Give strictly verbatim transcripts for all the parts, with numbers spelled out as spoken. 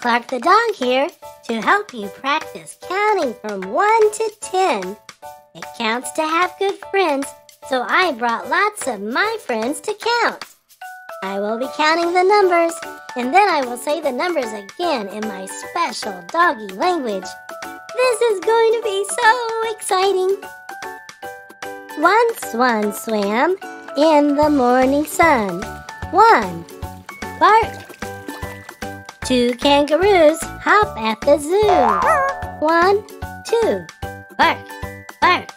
Clark the Dog here to help you practice counting from one to ten. It counts to have good friends, so I brought lots of my friends to count. I will be counting the numbers, and then I will say the numbers again in my special doggy language. This is going to be so exciting! One swan swam in the morning sun. One, bark. Two kangaroos hop at the zoo. One, two, bark, bark.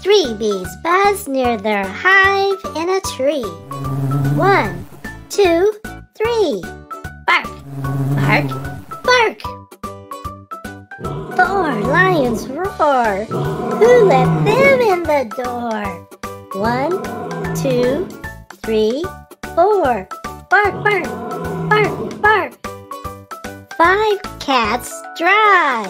Three bees buzz near their hive in a tree. One, two, three, bark, bark, bark. Four lions roar. Who let them in the door? One, two, three, four, bark, bark. Bark, bark. Five cats drive.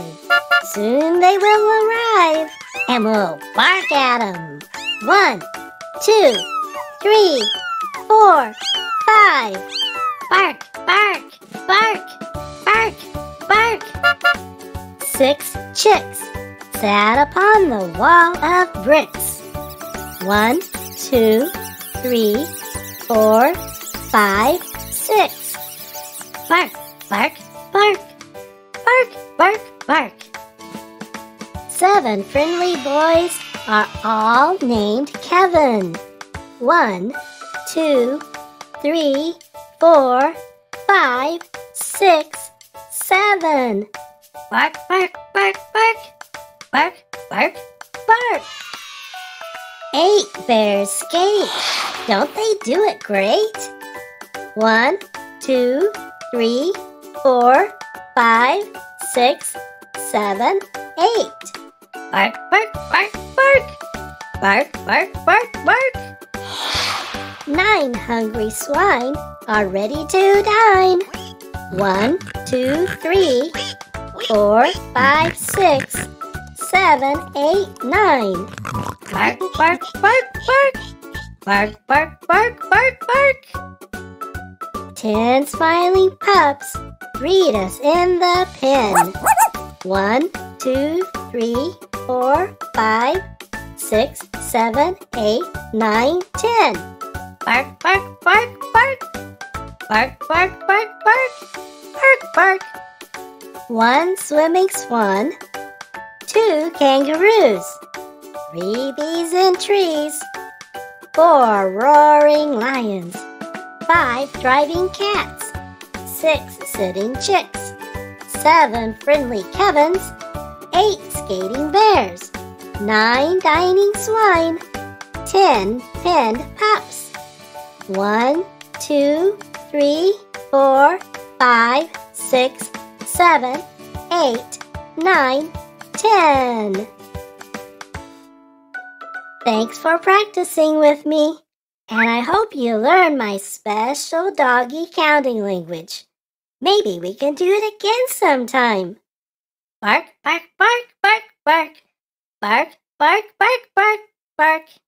Soon they will arrive, and we'll bark at them. One, two, three, four, five. Bark, bark, bark, bark, bark. Six chicks sat upon the wall of bricks. One, two, three, four, five, six. Bark, bark, bark, bark, bark, bark. Seven friendly boys are all named Kevin. One, two, three, four, five, six, seven. Bark, bark, bark, bark, bark, bark, bark. Eight bears skate. Don't they do it great? One, two, Three, four, five, six, seven, eight. Bark, bark, bark, bark. Bark, bark, bark, bark. Nine hungry swine are ready to dine. One, two, three, four, five, six, seven, eight, nine. Bark, bark, bark, bark. Bark, bark, bark, bark, bark. Ten smiling pups greet us in the pen. One, two, three, four, five, six, seven, eight, nine, ten. Bark, bark, bark, bark. Bark, bark, bark, bark. Bark, bark. One swimming swan, two kangaroos, three bees in trees, four roaring lions, five driving cats, six sitting chicks, seven friendly Kevins, eight skating bears, nine dining swine, ten pinned pups. One, two, three, four, five, six, seven, eight, nine, ten. Thanks for practicing with me. And I hope you learn my special doggy counting language. Maybe we can do it again sometime. Bark, bark, bark, bark, bark. Bark, bark, bark, bark, bark.